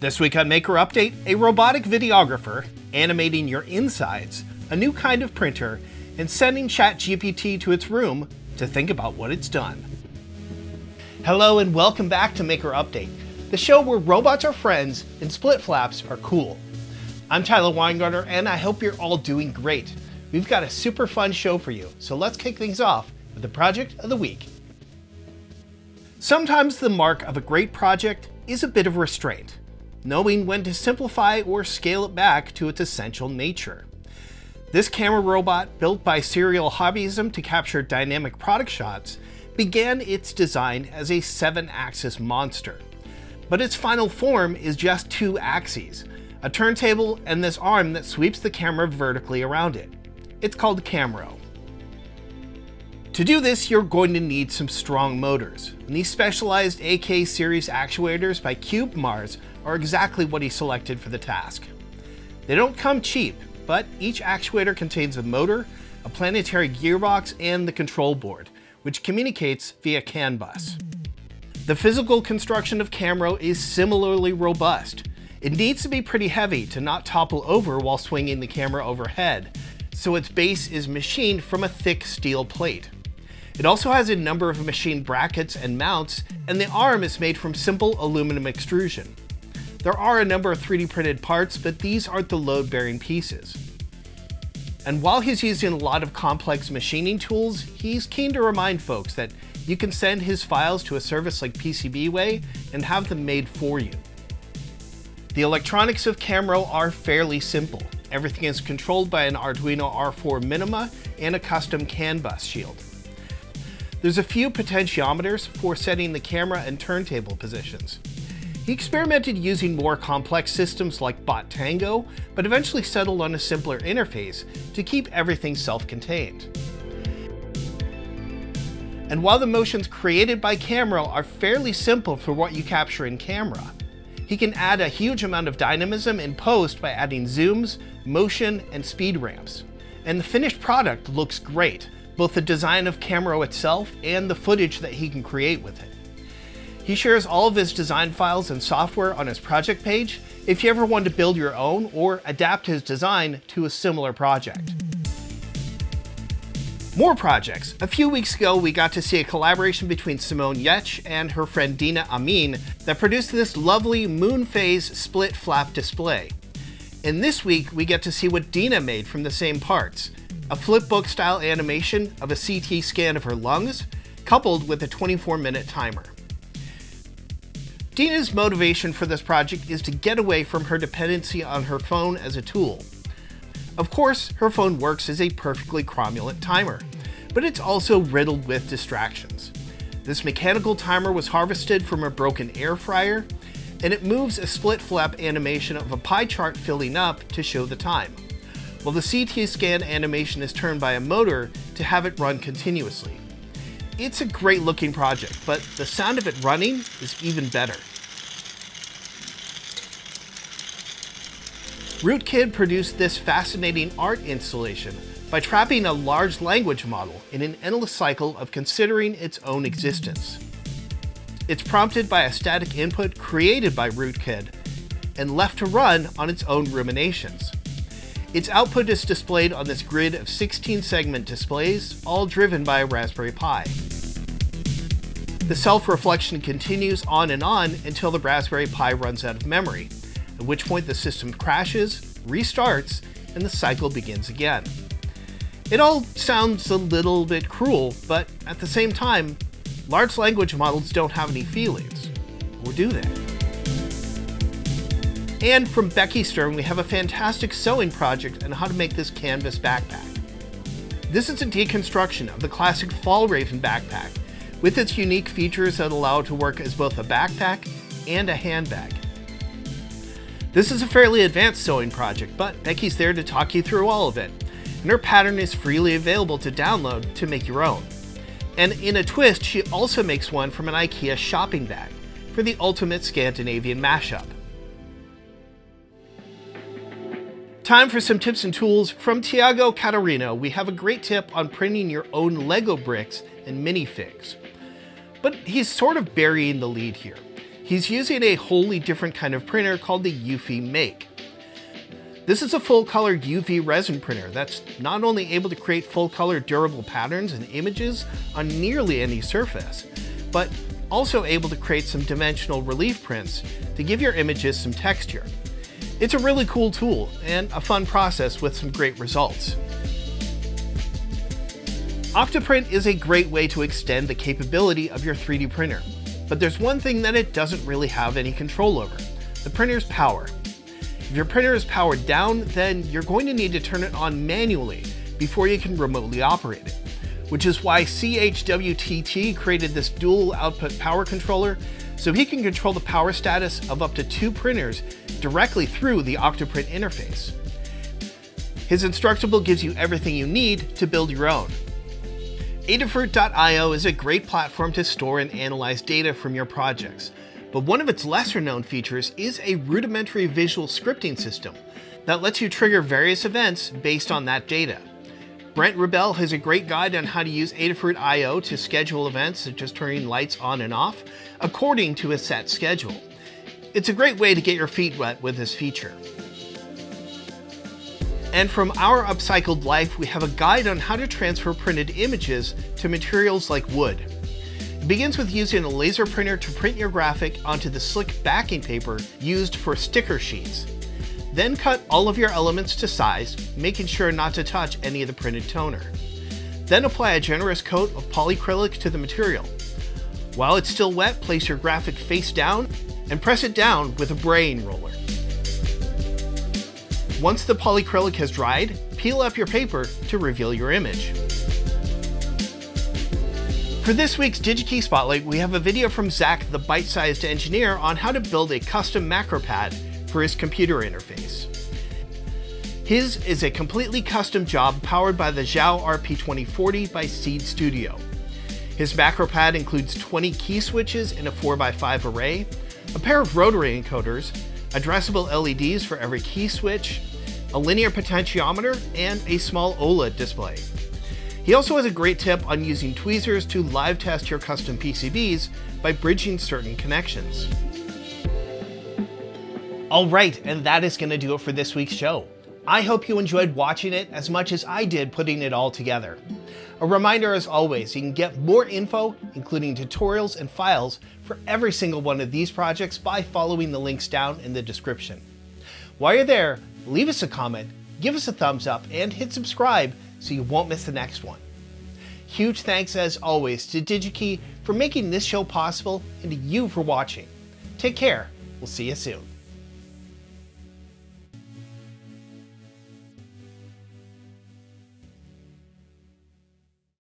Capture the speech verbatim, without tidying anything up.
This week on Maker Update, a robotic videographer animating your insides, a new kind of printer, and sending ChatGPT to its room to think about what it's done. Hello and welcome back to Maker Update, the show where robots are friends and split flaps are cool. I'm Tyler Weingartner and I hope you're all doing great. We've got a super fun show for you, so let's kick things off with the project of the week. Sometimes the mark of a great project is a bit of restraint, knowing when to simplify or scale it back to its essential nature. This camera robot, built by Serial Hobbyism to capture dynamic product shots, began its design as a seven axis monster. But its final form is just two axes, a turntable and this arm that sweeps the camera vertically around it. It's called Camaro. To do this, you're going to need some strong motors, and these specialized A K series actuators by CubeMars are exactly what he selected for the task. They don't come cheap, but each actuator contains a motor, a planetary gearbox, and the control board, which communicates via CAN bus. The physical construction of Camaro is similarly robust. It needs to be pretty heavy to not topple over while swinging the camera overhead, so its base is machined from a thick steel plate. It also has a number of machined brackets and mounts, and the arm is made from simple aluminum extrusion. There are a number of three D printed parts, but these aren't the load-bearing pieces. And while he's using a lot of complex machining tools, he's keen to remind folks that you can send his files to a service like PCBWay and have them made for you. The electronics of Camaro are fairly simple. Everything is controlled by an Arduino R four Minima and a custom CAN bus shield. There's a few potentiometers for setting the camera and turntable positions. He experimented using more complex systems like Bot Tango, but eventually settled on a simpler interface to keep everything self-contained. And while the motions created by Camaro are fairly simple for what you capture in camera, he can add a huge amount of dynamism in post by adding zooms, motion, and speed ramps. And the finished product looks great, both the design of Camaro itself and the footage that he can create with it. He shares all of his design files and software on his project page if you ever want to build your own or adapt his design to a similar project. More projects. A few weeks ago, we got to see a collaboration between Simone Yetch and her friend Dina Amin that produced this lovely moon phase split flap display. And this week, we get to see what Dina made from the same parts, a flipbook style animation of a C T scan of her lungs, coupled with a twenty-four minute timer. Dina's motivation for this project is to get away from her dependency on her phone as a tool. Of course, her phone works as a perfectly cromulent timer, but it's also riddled with distractions. This mechanical timer was harvested from a broken air fryer, and it moves a split flap animation of a pie chart filling up to show the time, while the C T scan animation is turned by a motor to have it run continuously. It's a great looking project, but the sound of it running is even better. Rootkid produced this fascinating art installation by trapping a large language model in an endless cycle of considering its own existence. It's prompted by a static input created by Rootkid and left to run on its own ruminations. Its output is displayed on this grid of sixteen segment displays, all driven by a Raspberry Pi. The self-reflection continues on and on until the Raspberry Pi runs out of memory, at which point the system crashes, restarts, and the cycle begins again. It all sounds a little bit cruel, but at the same time, large language models don't have any feelings, or do they? And from Becky Stern, we have a fantastic sewing project on how to make this canvas backpack. This is a deconstruction of the classic Fjällräven backpack, with its unique features that allow it to work as both a backpack and a handbag. This is a fairly advanced sewing project, but Becky's there to talk you through all of it, and her pattern is freely available to download to make your own. And in a twist, she also makes one from an IKEA shopping bag for the ultimate Scandinavian mashup. Time for some tips and tools. From Tiago Catarino, we have a great tip on printing your own Lego bricks and minifigs. But he's sort of burying the lead here. He's using a wholly different kind of printer called the U V Make. This is a full-color U V resin printer that's not only able to create full-color durable patterns and images on nearly any surface, but also able to create some dimensional relief prints to give your images some texture. It's a really cool tool and a fun process with some great results. Octoprint is a great way to extend the capability of your three D printer, but there's one thing that it doesn't really have any control over: the printer's power. If your printer is powered down, then you're going to need to turn it on manually before you can remotely operate it, which is why C H W T T created this dual output power controller, so he can control the power status of up to two printers directly through the Octoprint interface. His Instructable gives you everything you need to build your own. Adafruit dot i o is a great platform to store and analyze data from your projects, but one of its lesser known features is a rudimentary visual scripting system that lets you trigger various events based on that data. Brent Rubell has a great guide on how to use Adafruit dot i o to schedule events, such as turning lights on and off, according to a set schedule. It's a great way to get your feet wet with this feature. And from Our Upcycled Life, we have a guide on how to transfer printed images to materials like wood. It begins with using a laser printer to print your graphic onto the slick backing paper used for sticker sheets. Then cut all of your elements to size, making sure not to touch any of the printed toner. Then apply a generous coat of polyacrylic to the material. While it's still wet, place your graphic face down and press it down with a braying roller. Once the polyacrylic has dried, peel up your paper to reveal your image. For this week's DigiKey Spotlight, we have a video from Zach, the Byte-Sized Engineer, on how to build a custom macro pad for his computer interface. His is a completely custom job powered by the Xiao R P twenty forty by Seed Studio. His macro pad includes twenty key switches in a four by five array, a pair of rotary encoders, addressable L E Ds for every key switch, a linear potentiometer, and a small OLED display. He also has a great tip on using tweezers to live test your custom P C Bs by bridging certain connections. All right, and that is going to do it for this week's show. I hope you enjoyed watching it as much as I did putting it all together. A reminder, as always, you can get more info, including tutorials and files, for every single one of these projects by following the links down in the description. While you're there, leave us a comment, give us a thumbs up, and hit subscribe so you won't miss the next one. Huge thanks as always to DigiKey for making this show possible and to you for watching. Take care, we'll see you soon.